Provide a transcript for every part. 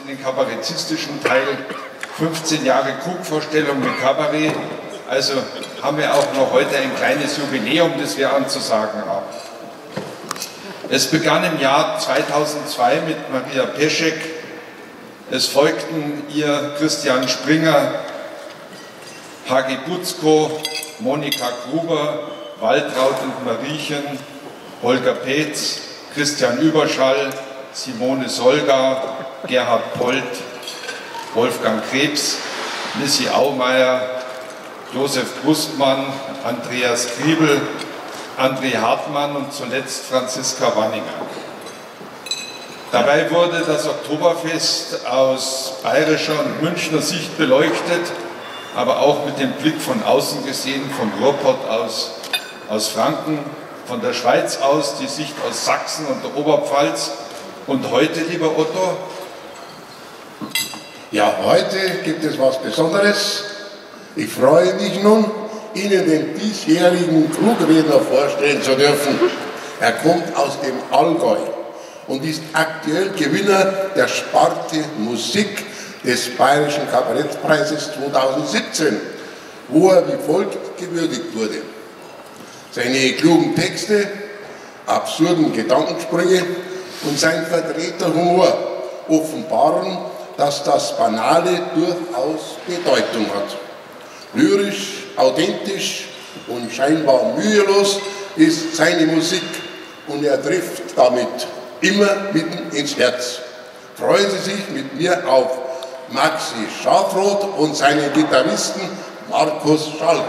In den kabarettistischen Teil 15 Jahre Krugvorstellung mit Kabarett, also haben wir auch noch heute ein kleines Jubiläum, das wir anzusagen haben. Es begann im Jahr 2002 mit Maria Peschek, es folgten ihr Christian Springer, Hagi Butzko, Monika Gruber, Waltraud und Mariechen, Holger Peetz, Christian Überschall, Simone Solga, Gerhard Polt, Wolfgang Krebs, Lissy Aumeier, Josef Brustmann, Andreas Kriebel, André Hartmann und zuletzt Franziska Wanninger. Dabei wurde das Oktoberfest aus bayerischer und Münchner Sicht beleuchtet, aber auch mit dem Blick von außen gesehen, vom Ruhrpott aus, aus Franken, von der Schweiz aus, die Sicht aus Sachsen und der Oberpfalz. Und heute, lieber Otto? Ja, heute gibt es was Besonderes. Ich freue mich nun, Ihnen den diesjährigen Krugredner vorstellen zu dürfen. Er kommt aus dem Allgäu und ist aktuell Gewinner der Sparte Musik des Bayerischen Kabarettpreises 2017, wo er wie folgt gewürdigt wurde. Seine klugen Texte, absurden Gedankensprünge und sein Vertreterhumor offenbaren, dass das Banale durchaus Bedeutung hat. Lyrisch, authentisch und scheinbar mühelos ist seine Musik und er trifft damit immer mitten ins Herz. Freuen Sie sich mit mir auf Maxi Schafroth und seinen Gitarristen Markus Schalk.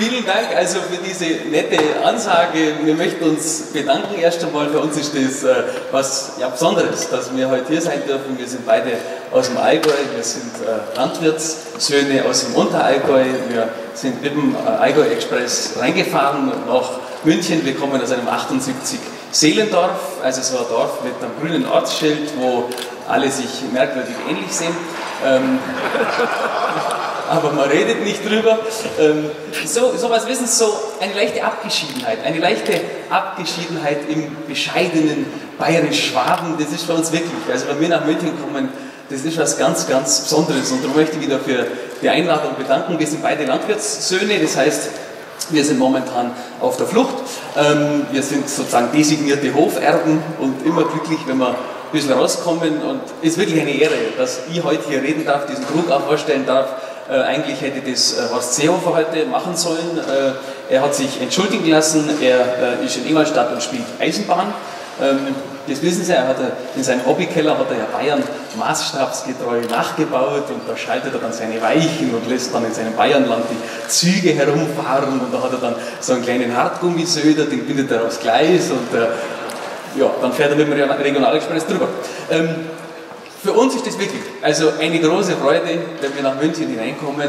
Vielen Dank also für diese nette Ansage. Wir möchten uns bedanken erst einmal. Für uns ist das was ja, Besonderes, dass wir heute hier sein dürfen. Wir sind beide aus dem Allgäu, wir sind Landwirtssöhne aus dem Unterallgäu. Wir sind mit dem Allgäu-Express reingefahren nach München. Wir kommen aus einem 78-Seelendorf, also so ein Dorf mit einem grünen Ortsschild, wo alle sich merkwürdig ähnlich sehen. Aber man redet nicht drüber. Sowas wissen Sie, so eine leichte Abgeschiedenheit im bescheidenen Bayerisch-Schwaben, das ist für uns wirklich, also wenn wir nach München kommen, das ist was ganz, ganz Besonderes und darum möchte ich wieder für die Einladung bedanken. Wir sind beide Landwirtssöhne, das heißt, wir sind momentan auf der Flucht, wir sind sozusagen designierte Hoferben und immer glücklich, wenn wir ein bisschen rauskommen und es ist wirklich eine Ehre, dass ich heute hier reden darf, diesen Krug auch vorstellen darf. Eigentlich hätte das Horst Seehofer heute machen sollen. Er hat sich entschuldigen lassen, er ist in Ingolstadt und spielt Eisenbahn. Das wissen Sie, er hat in seinem Hobbykeller hat er ja Bayern maßstabsgetreu nachgebaut und da schaltet er dann seine Weichen und lässt dann in seinem Bayernland die Züge herumfahren und da hat er dann so einen kleinen Hartgummisöder, den bindet er aufs Gleis und ja, dann fährt er mit dem Regionalexpress drüber. Für uns ist das wirklich also eine große Freude, wenn wir nach München hineinkommen.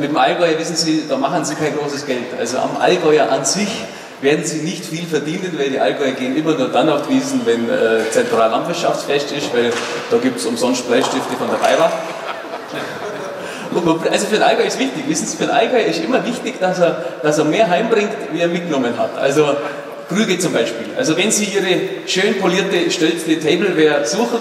Mit dem Allgäu, wissen Sie, da machen Sie kein großes Geld. Also am Allgäuer an sich werden Sie nicht viel verdienen, weil die Allgäuer gehen immer nur dann auf die Wiesen, wenn Zentrallandwirtschaftsfest ist, weil da gibt es umsonst Bleistifte von der Bayer. Also für den Allgäu ist wichtig, wissen Sie, für den Allgäu ist immer wichtig, dass er mehr heimbringt, wie er mitgenommen hat. Also Krüge zum Beispiel. Also wenn Sie Ihre schön polierte, stölzte Tableware suchen,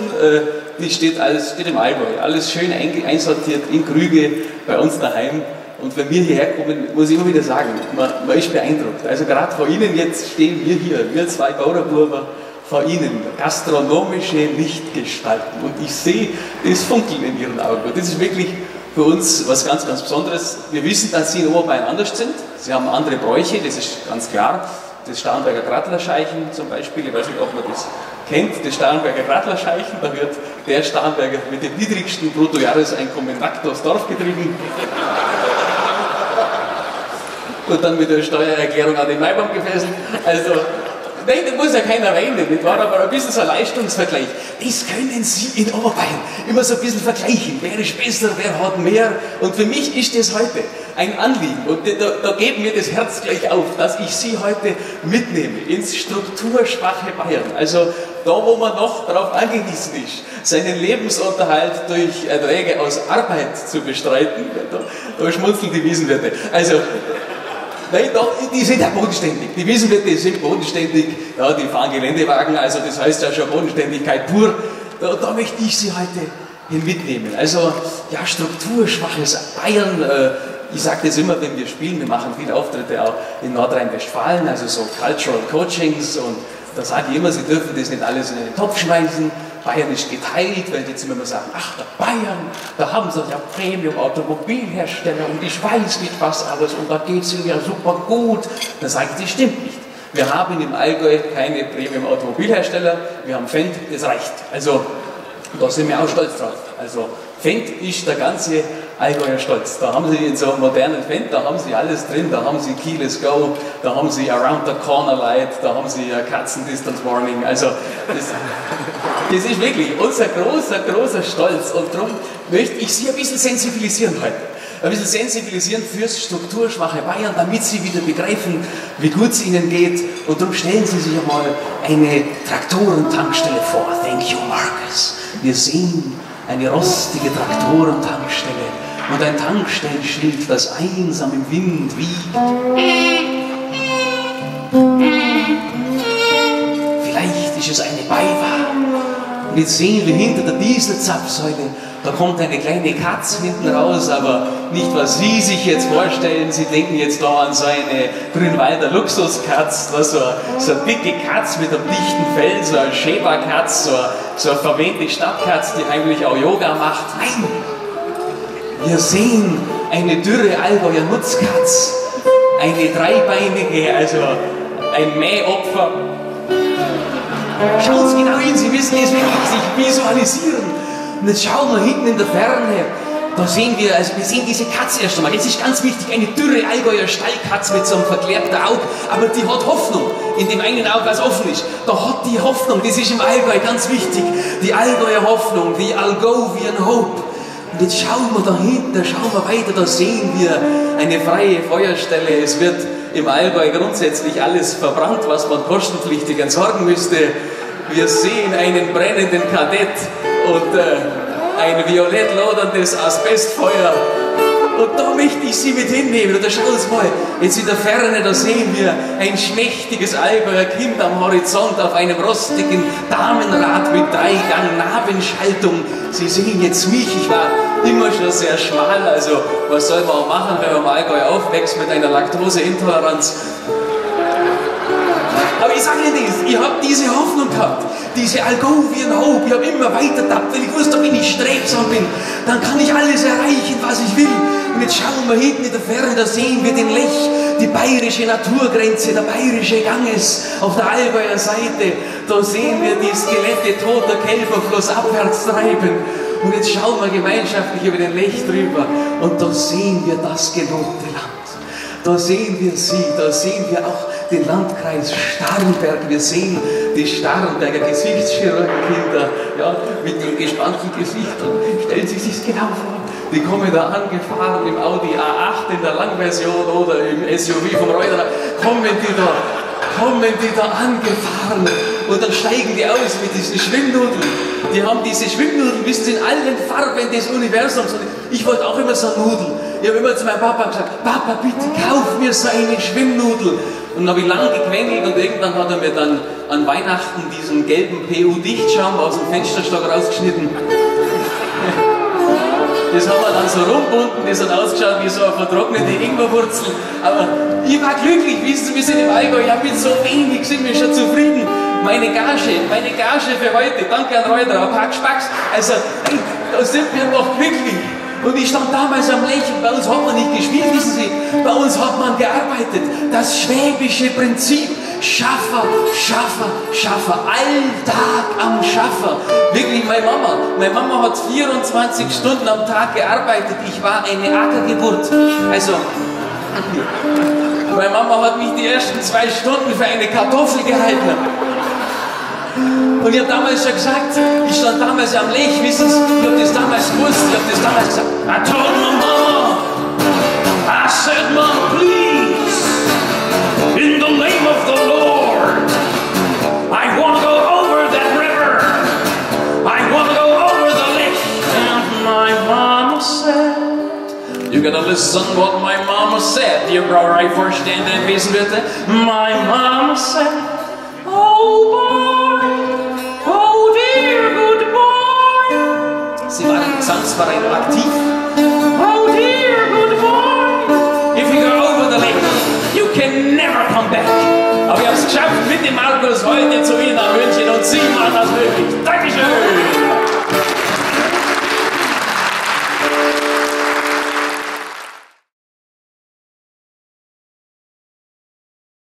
die steht im Allgäu. Alles schön einsortiert in Krüge bei uns daheim. Und wenn wir hierher kommen, muss ich immer wieder sagen, man ist beeindruckt. Also gerade vor Ihnen jetzt stehen wir hier, wir zwei Bauernburben vor Ihnen. Gastronomische Lichtgestalten. Und ich sehe das Funkeln in Ihren Augen. Und das ist wirklich für uns was ganz, ganz Besonderes. Wir wissen, dass Sie in Oberbayern anders sind. Sie haben andere Bräuche, das ist ganz klar. Das Starnberger Grattlerscheichen zum Beispiel, ich weiß nicht, ob man das kennt, das Starnberger Grattlerscheichen, da wird der Starnberger mit dem niedrigsten Bruttojahreseinkommen nackt aufs Dorf getrieben und dann mit der Steuererklärung an den Maibaum gefesselt. Also, nein, das muss ja keiner weinen, nicht wahr? Aber ein bisschen so ein Leistungsvergleich, das können Sie in Oberbayern immer so ein bisschen vergleichen. Wer ist besser, wer hat mehr? Und für mich ist das heute ein Anliegen. Und da geht mir das Herz gleich auf, dass ich Sie heute mitnehme ins strukturschwache Bayern. Also da, wo man noch darauf angewiesen ist, seinen Lebensunterhalt durch Erträge aus Arbeit zu bestreiten, da schmunzeln die Wiesenwirte. Also, nein, die sind ja bodenständig. Die Wiesenwirte sind bodenständig, ja, die fahren Geländewagen, also das heißt ja schon Bodenständigkeit pur. Da möchte ich Sie heute hin mitnehmen. Also, ja, strukturschwaches Bayern. Ich sage das immer, wenn wir spielen, wir machen viele Auftritte auch in Nordrhein-Westfalen, also so Cultural Coachings, und da sage ich immer, Sie dürfen das nicht alles in den Topf schmeißen. Bayern ist geteilt, weil jetzt immer sagen, ach, der Bayern, da haben sie ja Premium-Automobilhersteller und ich weiß nicht was alles und da geht es ihnen ja super gut. Dann sage ich, das stimmt nicht. Wir haben im Allgäu keine Premium-Automobilhersteller, wir haben Fendt, das reicht. Also, da sind wir auch stolz drauf. Also, Fendt ist der ganze Allgäuer Stolz. Da haben Sie in so einem modernen Fendt, da haben Sie alles drin, da haben Sie Keyless Go, da haben Sie Around the Corner Light, da haben Sie Katzendistance Warning. Also, das ist wirklich unser großer Stolz. Und darum möchte ich Sie ein bisschen sensibilisieren heute. Ein bisschen sensibilisieren fürs strukturschwache Bayern, damit Sie wieder begreifen, wie gut es Ihnen geht. Und darum stellen Sie sich einmal eine Traktorentankstelle vor. Thank you, Marcus. Wir sehen eine rostige Traktorentankstelle und ein Tankstellenschild, das einsam im Wind wiegt. Vielleicht ist es eine Beiwahr. Und jetzt sehen wir hinter der Dieselzapfsäule, da kommt eine kleine Katze hinten raus, aber nicht, was Sie sich jetzt vorstellen. Sie denken jetzt da an so eine Grünwalder Luxuskatz, so eine dicke Katz mit einem dichten Fell, so eine Schäferkatz, so eine verwähnte Stadtkatz, die heimlich auch Yoga macht. Nein! Wir sehen eine dürre Allgäuer Nutzkatz, eine dreibeinige, also ein Mähopfer. Schauen Sie genau hin, Sie wissen es, wenn Sie sich visualisieren. Und jetzt schauen wir hinten in der Ferne, da sehen wir, also wir sehen diese Katze erst einmal, das ist ganz wichtig, eine dürre Allgäuer Stallkatze mit so einem verklärten Auge, aber die hat Hoffnung, in dem einen Auge, was offen ist, da hat die Hoffnung, das ist im Allgäu ganz wichtig, die Allgäuer Hoffnung, die Allgäuvian Hope. Und jetzt schauen wir da hinten, schauen wir weiter, da sehen wir eine freie Feuerstelle, es wird im Allgäu grundsätzlich alles verbrannt, was man kostenpflichtig entsorgen müsste. Wir sehen einen brennenden Kadett und ein violett loderndes Asbestfeuer. Und da möchte ich Sie mit hinnehmen. Und da schauen Sie mal, jetzt in der Ferne, da sehen wir ein schmächtiges Allgäuer Kind am Horizont auf einem rostigen Damenrad mit 3-Gang-Nabenschaltung. Sie sehen jetzt mich, ich war immer schon sehr schmal. Also was soll man auch machen, wenn man im Allgäu aufwächst mit einer Laktoseintoleranz? Aber ich sage Ihnen das, ich habe diese Hoffnung gehabt, diese Allgäuvian Hope, ich habe immer weiter gedacht, weil ich wusste, wenn ich strebsam bin, dann kann ich alles erreichen, was ich will. Und jetzt schauen wir hinten in der Ferne, da sehen wir den Lech, die bayerische Naturgrenze, der bayerische Ganges auf der Allgäuer Seite. Da sehen wir die Skelette toter Kälber flussabwärts treiben. Und jetzt schauen wir gemeinschaftlich über den Lech drüber und da sehen wir das gelobte Land. Da sehen wir Sie, da sehen wir auch den Landkreis Starnberg, wir sehen die Starnberger Gesichtschirurgenkinder, ja, mit den gespannten Gesichtern, stellen Sie sich das genau vor, die kommen da angefahren im Audi A8 in der Langversion oder im SUV vom Reuterer, kommen die da angefahren und dann steigen die aus mit diesen Schwimmnudeln, die haben diese Schwimmnudeln, wissen Sie, in allen Farben des Universums, und ich wollte auch immer so Nudeln. Ich habe immer zu meinem Papa gesagt, Papa, bitte kauf mir so eine Schwimmnudel. Und dann habe ich lange gequengelt und irgendwann hat er mir dann an Weihnachten diesen gelben PU-Dichtschaum aus dem Fensterstock rausgeschnitten. Das haben wir dann so rumbunden, das hat ausgeschaut wie so eine vertrocknete Ingwerwurzel. Aber ich war glücklich, wissen Sie, wir sind im Allgäu, ja, mit so wenig sind wir schon zufrieden. Meine Gage für heute, danke an Reuter, ein paar Gespacks. Also, da sind wir noch glücklich. Und ich stand damals am Lech, bei uns hat man nicht gespielt, wissen Sie, bei uns hat man gearbeitet. Das schwäbische Prinzip, Schaffer, Schaffer, Schaffer, Alltag am Schaffer. Wirklich, meine Mama hat 24 Stunden am Tag gearbeitet. Ich war eine Ackergeburt. Also, meine Mama hat mich die ersten 2 Stunden für eine Kartoffel gehalten. Und ich habe damals schon gesagt, ich stand damals am Lech, wissen Sie, ich habe das damals gewusst, ich habe das damals gesagt, I told my mama, I said mom, please, in the name of the Lord, I want to go over that river, I want to go over the lake. And my mama said, you're gonna listen what my mama said. Ihr braucht euch vorstellen, denn wissen bitte. My mama said, oh boy, oh dear, good boy. Sie war im Gesangsverein aktiv. Oh dear, good boy. If you go over the lake, you can never come back. Aber ich hab's geschafft mit dem Markus heute zu Wien nach München und 7 Mal das möglich.